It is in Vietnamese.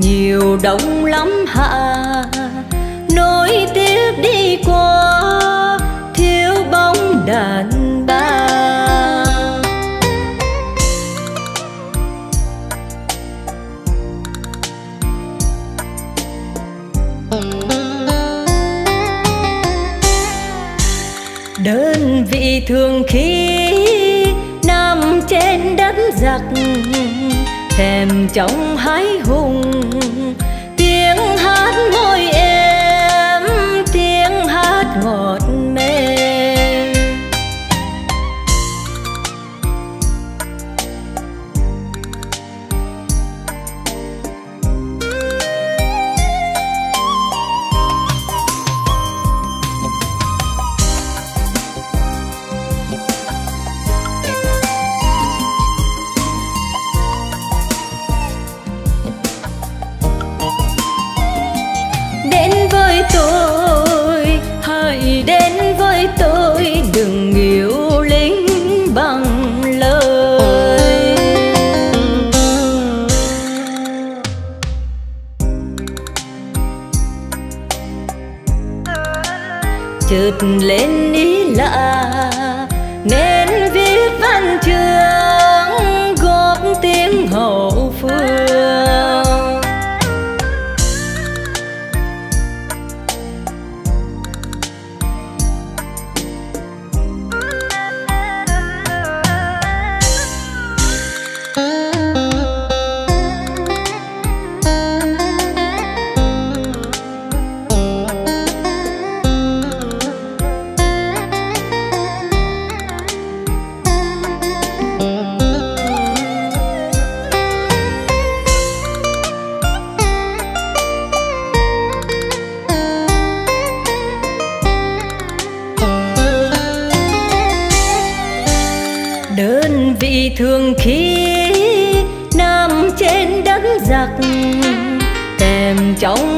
nhiều đông lắm hạ, nối tiếp đi qua thiếu bóng đàn bà. Đơn vị thường khi nằm trên đất giặc, thèm trong hái hùng tiếng hát môi em, tiếng hát ngọt mềm. Tôi đừng yêu lính bằng lời, chợt lên ý lạ nên viết văn chương góp tiếng hậu phương. Đơn vị thường khi nằm trên đất giặc, thèm trong